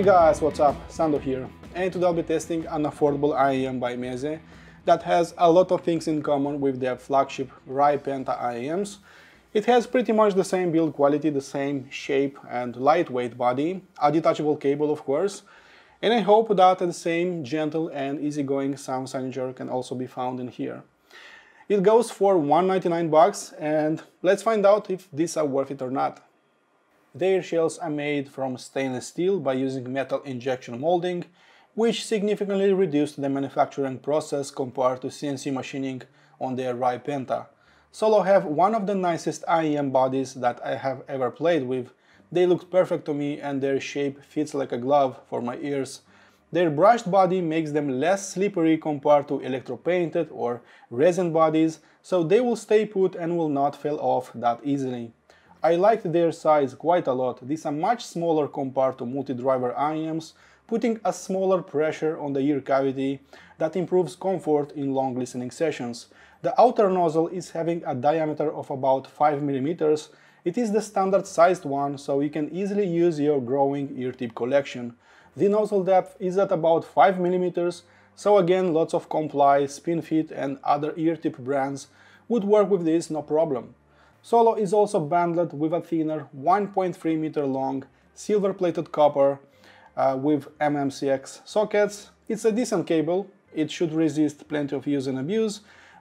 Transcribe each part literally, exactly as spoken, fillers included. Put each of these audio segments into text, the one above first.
Hey guys, what's up? Sando here, and today I'll be testing an affordable I E M by Meze that has a lot of things in common with their flagship Rai Penta I E Ms. It has pretty much the same build quality, the same shape and lightweight body, a detachable cable of course, and I hope that the same gentle and easygoing sound signature can also be found in here. It goes for one ninety-nine bucks, and let's find out if these are worth it or not. Their shells are made from stainless steel by using metal injection molding, which significantly reduced the manufacturing process compared to C N C machining on their Rai Penta. Solo have one of the nicest I E M bodies that I have ever played with. They look perfect to me and their shape fits like a glove for my ears. Their brushed body makes them less slippery compared to electro-painted or resin bodies, so they will stay put and will not fall off that easily. I liked their size quite a lot. These are much smaller compared to multi-driver I E Ms, putting a smaller pressure on the ear cavity that improves comfort in long listening sessions. The outer nozzle is having a diameter of about five millimeters. It is the standard sized one, so you can easily use your growing ear tip collection. The nozzle depth is at about five millimeters, so again lots of Comply, Spinfit and other ear tip brands would work with this no problem. Solo is also banded with a thinner one point three meter long silver-plated copper uh, with M M C X sockets. It's a decent cable, it should resist plenty of use and abuse,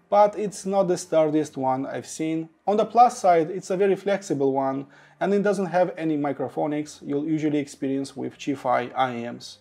but it's not the sturdiest one I've seen. On the plus side, it's a very flexible one and it doesn't have any microphonics you'll usually experience with ChiFi I E Ms.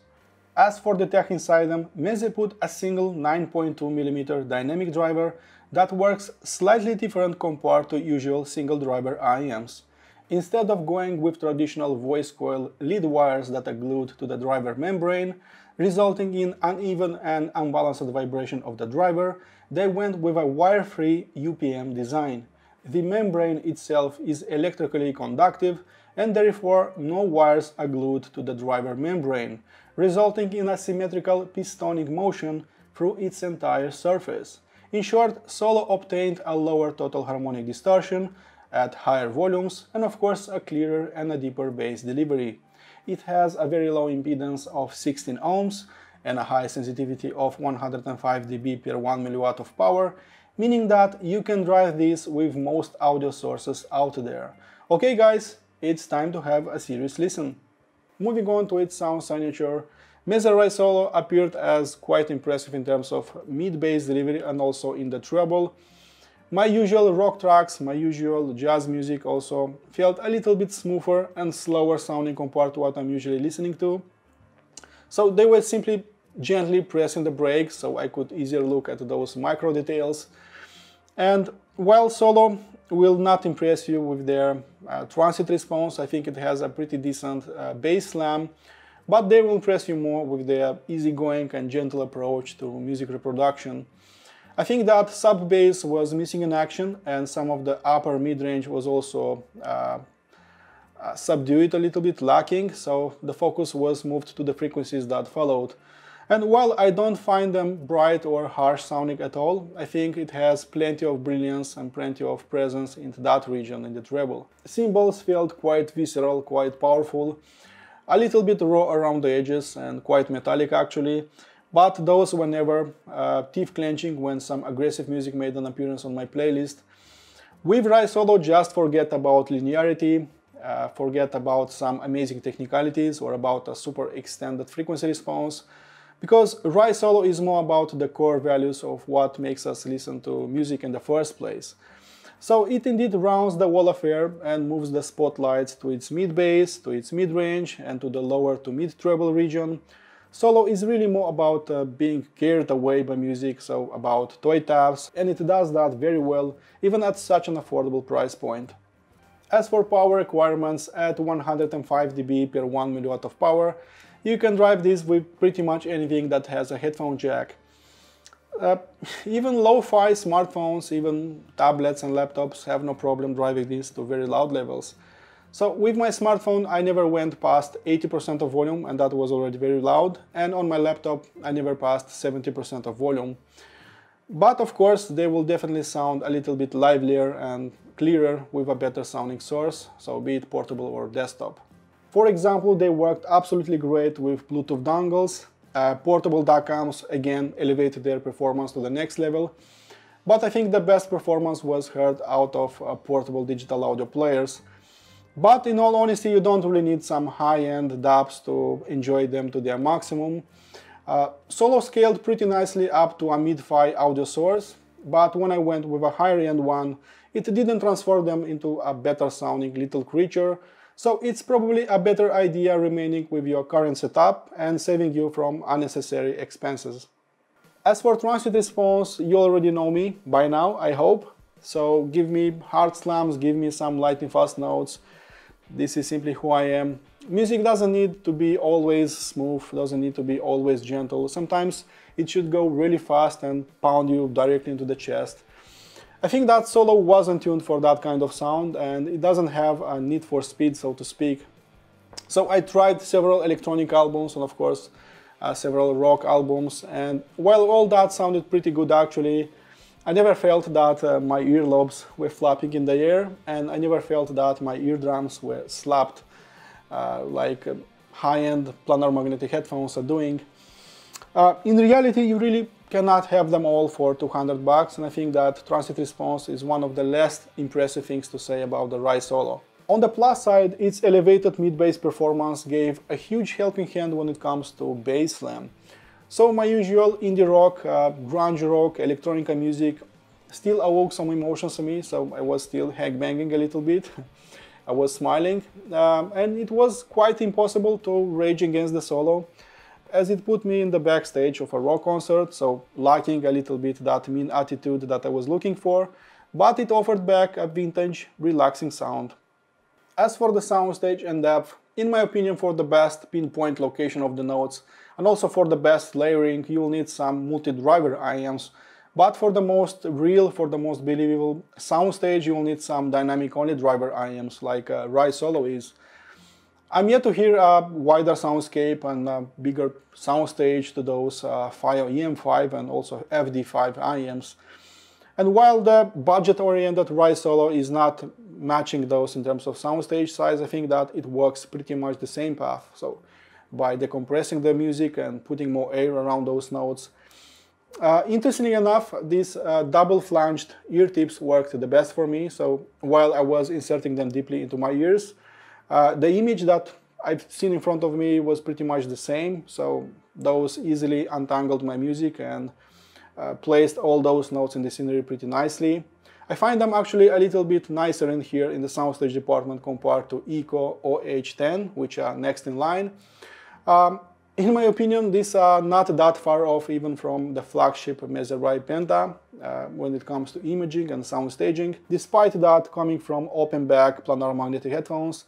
As for the tech inside them, Meze put a single nine point two millimeter dynamic driver that works slightly different compared to usual single driver I E Ms. Instead of going with traditional voice coil lead wires that are glued to the driver membrane, resulting in uneven and unbalanced vibration of the driver, they went with a wire-free U P M design. The membrane itself is electrically conductive and therefore no wires are glued to the driver membrane, resulting in a symmetrical pistonic motion through its entire surface. In short, Solo obtained a lower total harmonic distortion at higher volumes and of course a clearer and a deeper bass delivery. It has a very low impedance of sixteen ohms and a high sensitivity of one hundred five decibels per one milliwatt of power, meaning that you can drive this with most audio sources out there. Okay guys, it's time to have a serious listen. Moving on to its sound signature, Meze Rai Solo appeared as quite impressive in terms of mid-bass delivery and also in the treble. My usual rock tracks, my usual jazz music also felt a little bit smoother and slower sounding compared to what I'm usually listening to. So they were simply gently pressing the brakes so I could easier look at those micro details. And while Solo will not impress you with their uh, transit response, I think it has a pretty decent uh, bass slam, but they will impress you more with their easygoing and gentle approach to music reproduction. I think that sub bass was missing in action and some of the upper mid-range was also uh, uh, subdued, a little bit lacking, so the focus was moved to the frequencies that followed. And while I don't find them bright or harsh sounding at all, I think it has plenty of brilliance and plenty of presence in that region in the treble. Cymbals felt quite visceral, quite powerful, a little bit raw around the edges and quite metallic actually. But those were never uh, teeth clenching when some aggressive music made an appearance on my playlist. With Rai Solo, just forget about linearity, uh, forget about some amazing technicalities or about a super extended frequency response, because Rai Solo is more about the core values of what makes us listen to music in the first place. So it indeed rounds the whole affair and moves the spotlights to its mid-bass, to its mid-range and to the lower to mid-treble region. Solo is really more about uh, being carried away by music, so about toy taps, and it does that very well, even at such an affordable price point. As for power requirements, at one hundred five decibels per one milliwatt of power, you can drive this with pretty much anything that has a headphone jack. Uh, even lo-fi smartphones, even tablets and laptops have no problem driving this to very loud levels. So with my smartphone I never went past eighty percent of volume, and that was already very loud, and on my laptop I never passed seventy percent of volume. But of course they will definitely sound a little bit livelier and clearer with a better sounding source, so be it portable or desktop. For example, they worked absolutely great with Bluetooth dongles, uh, portable D A C cams, again elevated their performance to the next level. But I think the best performance was heard out of uh, portable digital audio players. But in all honesty, you don't really need some high-end D A Ps to enjoy them to their maximum. Uh, Solo scaled pretty nicely up to a mid-fi audio source, but when I went with a higher-end one, it didn't transform them into a better-sounding little creature, so it's probably a better idea remaining with your current setup and saving you from unnecessary expenses. As for transit response, you already know me by now, I hope. So give me hard slams, give me some light and fast notes. This is simply who I am. Music doesn't need to be always smooth, doesn't need to be always gentle. Sometimes it should go really fast and pound you directly into the chest. I think that Solo wasn't tuned for that kind of sound, and it doesn't have a need for speed, so to speak. So I tried several electronic albums and of course uh, several rock albums, and while all that sounded pretty good actually, I never felt that uh, my earlobes were flapping in the air, and I never felt that my eardrums were slapped uh, like uh, high-end planar magnetic headphones are doing. Uh, in reality, you really cannot have them all for two hundred bucks, and I think that transit response is one of the less impressive things to say about the Rai Solo. On the plus side, its elevated mid-bass performance gave a huge helping hand when it comes to bass slam. So my usual indie rock, uh, grunge rock, electronica music still awoke some emotions in me, so I was still headbanging a little bit. I was smiling, um, and it was quite impossible to rage against the Solo, as it put me in the backstage of a rock concert, so lacking a little bit that mean attitude that I was looking for, but it offered back a vintage, relaxing sound. As for the soundstage and depth, in my opinion, for the best pinpoint location of the notes, and also for the best layering, you'll need some multi-driver I E Ms, but for the most real, for the most believable soundstage, you'll need some dynamic-only driver I E Ms, like uh, Rai Solo is. I'm yet to hear a wider soundscape and a bigger soundstage to those uh, FiiO E M five and also F D five I E Ms. And while the budget-oriented Rai Solo is not matching those in terms of soundstage size, I think that it works pretty much the same path. So by decompressing the music and putting more air around those notes. Uh, interestingly enough, these uh, double-flanged ear tips worked the best for me. So while I was inserting them deeply into my ears, Uh, the image that I've seen in front of me was pretty much the same, so those easily untangled my music and uh, placed all those notes in the scenery pretty nicely. I find them actually a little bit nicer in here in the soundstage department compared to Eco, O H ten, which are next in line. Um, in my opinion, these are not that far off even from the flagship Meze Rai Penta uh, when it comes to imaging and soundstaging, despite that coming from open-back planar magnetic headphones.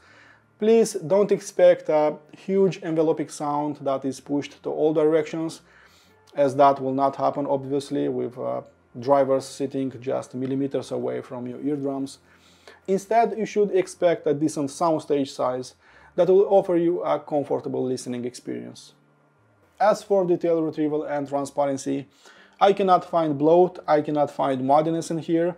Please don't expect a huge enveloping sound that is pushed to all directions, as that will not happen obviously with uh, drivers sitting just millimeters away from your eardrums. Instead, you should expect a decent soundstage size that will offer you a comfortable listening experience. As for detail retrieval and transparency, I cannot find bloat, I cannot find muddiness in here.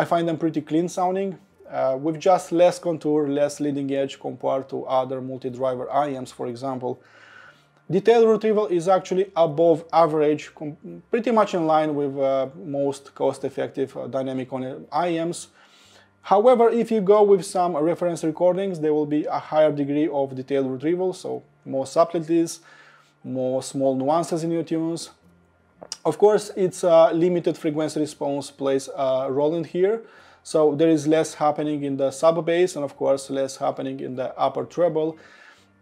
I find them pretty clean sounding. Uh, with just less contour, less leading edge compared to other multi-driver I E Ms, for example. Detail retrieval is actually above average, pretty much in line with uh, most cost-effective uh, dynamic-only I E Ms. However, if you go with some reference recordings, there will be a higher degree of detail retrieval, so more subtleties, more small nuances in your tunes. Of course, its uh, limited frequency response plays a role in here. So there is less happening in the sub-bass and of course less happening in the upper treble.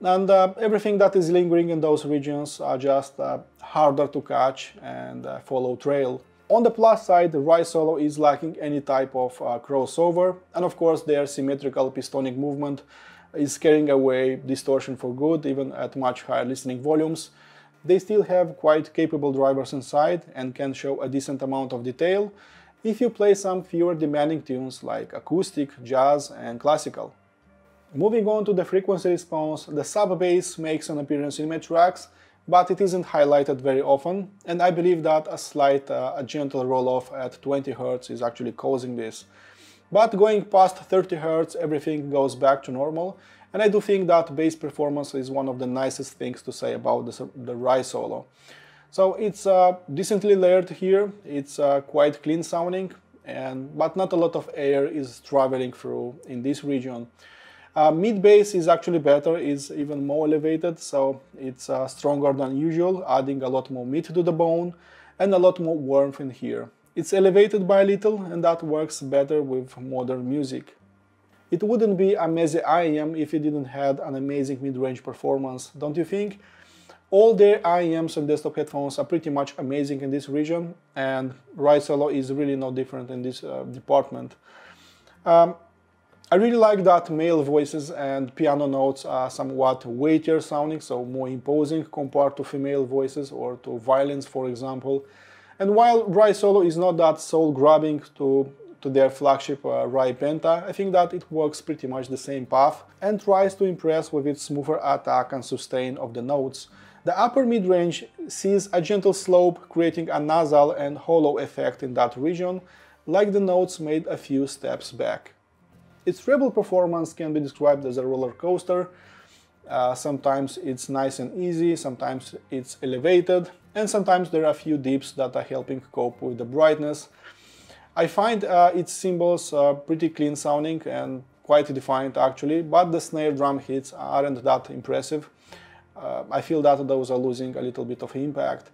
And uh, everything that is lingering in those regions are just uh, harder to catch and uh, follow trail. On the plus side, Rai Solo is lacking any type of uh, crossover, and of course their symmetrical pistonic movement is carrying away distortion for good, even at much higher listening volumes. They still have quite capable drivers inside and can show a decent amount of detail if you play some fewer demanding tunes like acoustic, jazz and classical. Moving on to the frequency response, the sub-bass makes an appearance in my tracks, but it isn't highlighted very often, and I believe that a slight, uh, a gentle roll-off at twenty hertz is actually causing this. But going past thirty hertz, everything goes back to normal. And I do think that bass performance is one of the nicest things to say about the, the Rai solo. So it's uh, decently layered here, it's uh, quite clean sounding, and but not a lot of air is traveling through in this region. Uh, mid bass is actually better, it's even more elevated, so it's uh, stronger than usual, adding a lot more meat to the bone and a lot more warmth in here. It's elevated by a little, and that works better with modern music. It wouldn't be a Meze I E M if it didn't have an amazing mid-range performance, don't you think? All their I E Ms and desktop headphones are pretty much amazing in this region, and Rai Solo is really no different in this uh, department. Um, I really like that male voices and piano notes are somewhat weightier sounding, so more imposing compared to female voices or to violins, for example. And while Rai Solo is not that soul-grabbing to to their flagship uh, Rai Penta, I think that it works pretty much the same path and tries to impress with its smoother attack and sustain of the notes. The upper mid-range sees a gentle slope, creating a nasal and hollow effect in that region, like the notes made a few steps back. Its treble performance can be described as a roller coaster. Uh, sometimes it's nice and easy, sometimes it's elevated, and sometimes there are a few dips that are helping cope with the brightness. I find uh, its cymbals uh, pretty clean sounding and quite defined actually, but the snare drum hits aren't that impressive. Uh, I feel that those are losing a little bit of impact.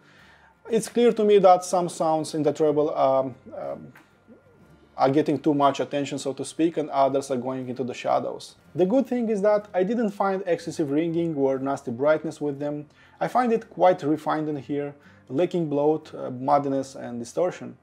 It's clear to me that some sounds in the treble um, um, are getting too much attention, so to speak, and others are going into the shadows. The good thing is that I didn't find excessive ringing or nasty brightness with them. I find it quite refined in here, lacking bloat, uh, muddiness and distortion.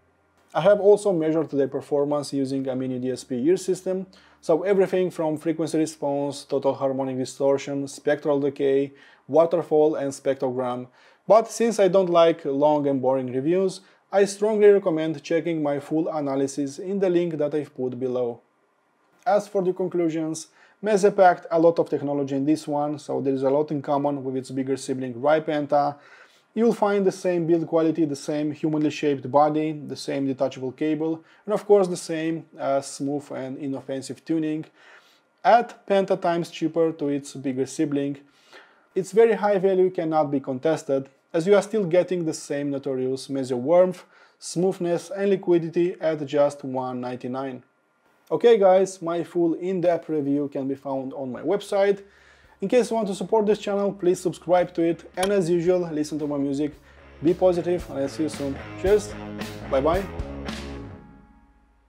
I have also measured their performance using a mini D S P ear system, so everything from frequency response, total harmonic distortion, spectral decay, waterfall and spectrogram. But since I don't like long and boring reviews, I strongly recommend checking my full analysis in the link that I've put below. As for the conclusions, Meze packed a lot of technology in this one, so there is a lot in common with its bigger sibling Rai Penta. You'll find the same build quality, the same humanly shaped body, the same detachable cable, and of course the same uh, smooth and inoffensive tuning, at Penta times cheaper to its bigger sibling. Its very high value cannot be contested, as you are still getting the same notorious Meze warmth, smoothness and liquidity at just one ninety-nine. Okay guys, my full in-depth review can be found on my website. In case you want to support this channel, please subscribe to it, and as usual, listen to my music, be positive, and I'll see you soon. Cheers, bye bye!